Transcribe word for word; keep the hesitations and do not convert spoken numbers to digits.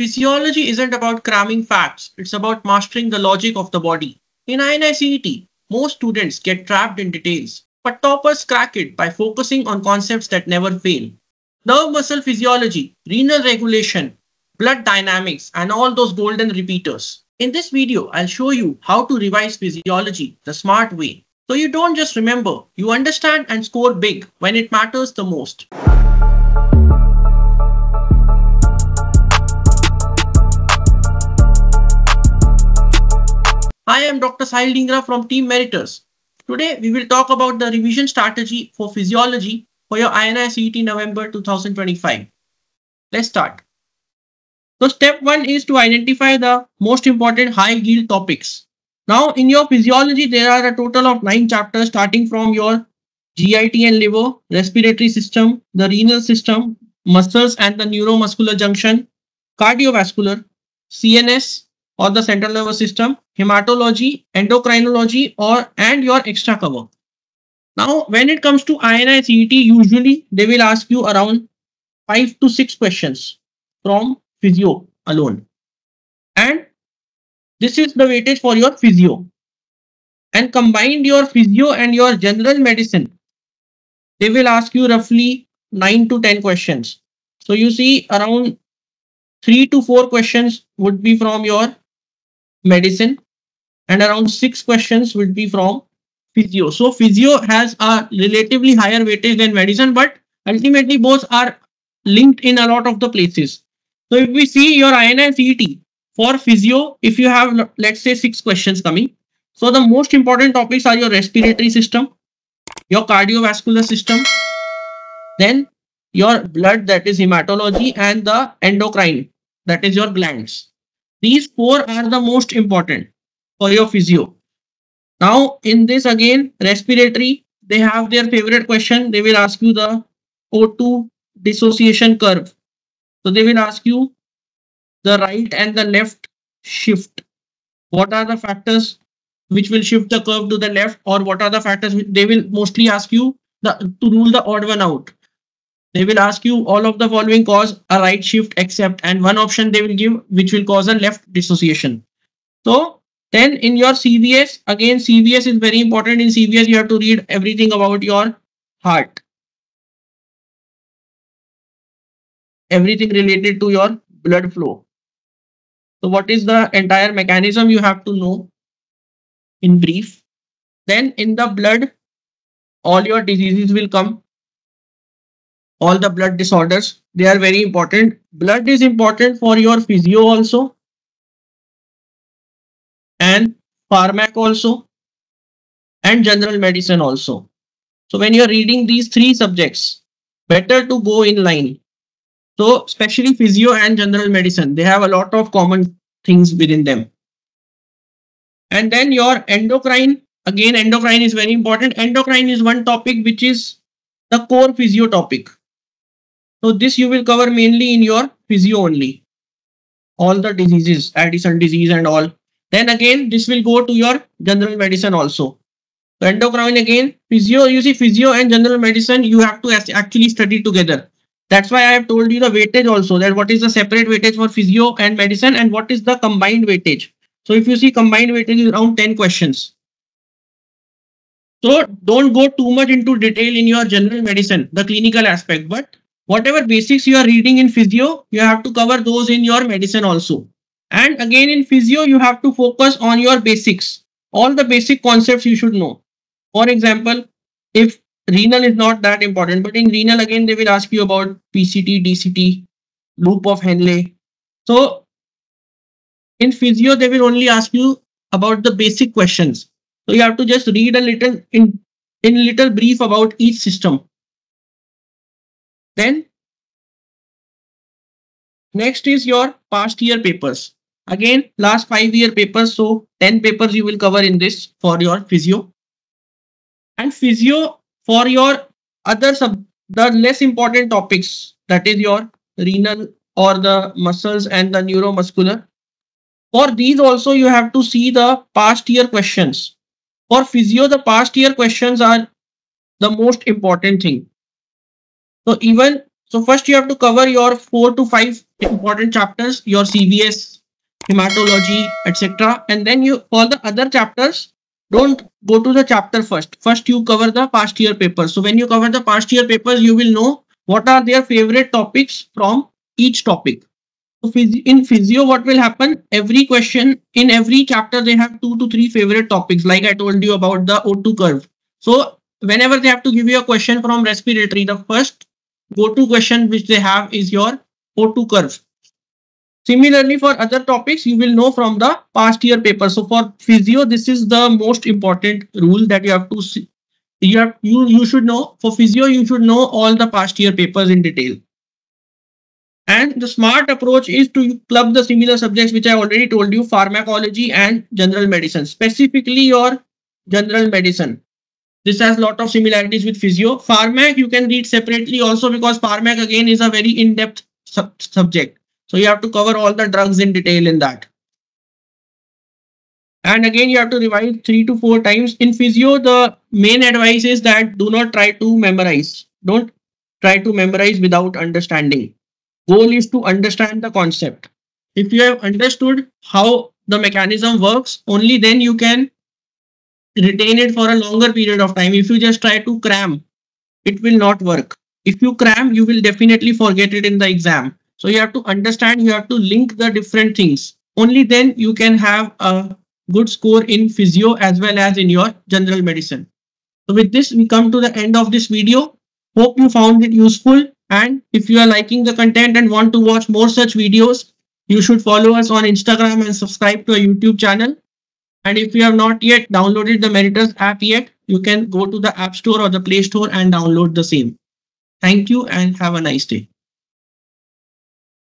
Physiology isn't about cramming facts. It's about mastering the logic of the body. In I N I C E T, most students get trapped in details, but toppers crack it by focusing on concepts that never fail. Nerve muscle physiology, renal regulation, blood dynamics, and all those golden repeaters. In this video, I'll show you how to revise physiology the smart way. So you don't just remember, you understand and score big when it matters the most. I am Doctor Sahil Dhingra from Team MERITERS. Today, we will talk about the revision strategy for physiology for your I N I C E T November two thousand twenty-five. Let's start. So step one is to identify the most important high yield topics. Now in your physiology, there are a total of nine chapters starting from your G I T and liver, respiratory system, the renal system, muscles and the neuromuscular junction, cardiovascular, C N S, or the central nervous system, hematology, endocrinology, or and your extra cover. Now, when it comes to I N I C E T, usually they will ask you around five to six questions from physio alone. And this is the weightage for your physio. And combined your physio and your general medicine, they will ask you roughly nine to ten questions. So you see around three to four questions would be from your medicine and around six questions would be from physio. So physio has a relatively higher weightage than medicine, but ultimately both are linked in a lot of the places. So if we see your I N I C E T for physio, if you have, let's say, six questions coming. So the most important topics are your respiratory system, your cardiovascular system, then your blood, that is hematology, and the endocrine, that is your glands. These four are the most important for your physio. Now in this again, respiratory, they have their favorite question. They will ask you the O two dissociation curve. So they will ask you the right and the left shift. What are the factors which will shift the curve to the left, or what are the factors which they will mostly ask you the, to rule the odd one out. They will ask you all of the following cause a right shift except, and one option they will give which will cause a left dissociation. So then in your C V S, again C V S is very important. In C V S you have to read everything about your heart. Everything related to your blood flow. So what is the entire mechanism you have to know in brief. Then in the blood, all your diseases will come. All the blood disorders, they are very important. Blood is important for your physio also. And pharmac also. And general medicine also. So when you are reading these three subjects, better to go in line. So especially physio and general medicine, they have a lot of common things within them. And then your endocrine, again endocrine is very important. Endocrine is one topic which is the core physio topic. So this you will cover mainly in your physio only. All the diseases, Addison disease and all. Then again, this will go to your general medicine also. So endocrine again, physio, you see physio and general medicine, you have to actually study together. That's why I have told you the weightage also, that what is the separate weightage for physio and medicine and what is the combined weightage. So if you see combined weightage is around ten questions. So don't go too much into detail in your general medicine, the clinical aspect, but whatever basics you are reading in physio, you have to cover those in your medicine also. And again in physio, you have to focus on your basics. All the basic concepts you should know. For example, if renal is not that important, but in renal again, they will ask you about P C T, D C T, loop of Henle. So in physio, they will only ask you about the basic questions. So you have to just read a little in, in little brief about each system. Then next is your past year papers. Again, last five year papers. So ten papers you will cover in this for your physio. And physio, for your other sub, the less important topics, that is your renal or the muscles and the neuromuscular. For these also, you have to see the past year questions. For physio, the past year questions are the most important thing. So even So first you have to cover your four to five important chapters, your C V S, hematology, et cetera. And then you all the other chapters, don't go to the chapter first. First you cover the past year papers. So when you cover the past year papers, you will know what are their favorite topics from each topic. So in physio, what will happen? Every question in every chapter, they have two to three favorite topics. Like I told you about the O two curve. So whenever they have to give you a question from respiratory, the first go-to question which they have is your O two curve. Similarly, for other topics, you will know from the past year paper. So for physio, this is the most important rule that you have to see. You have, you, you should know for physio, you should know all the past year papers in detail. And the smart approach is to club the similar subjects, which I already told you, pharmacology and general medicine, specifically your general medicine. This has a lot of similarities with physio. Pharmac you can read separately also, because pharmac again is a very in-depth sub subject. So you have to cover all the drugs in detail in that. And again, you have to revise three to four times. In physio, the main advice is that do not try to memorize. Don't try to memorize without understanding. Goal is to understand the concept. If you have understood how the mechanism works, only then you can retain it for a longer period of time. If you just try to cram, it will not work. If you cram, you will definitely forget it in the exam. So you have to understand, you have to link the different things. Only then you can have a good score in physio as well as in your general medicine. So with this, we come to the end of this video. Hope you found it useful. And if you are liking the content and want to watch more such videos, you should follow us on Instagram and subscribe to our YouTube channel. And if you have not yet downloaded the MERITERS app yet, you can go to the App Store or the Play Store and download the same. Thank you and have a nice day.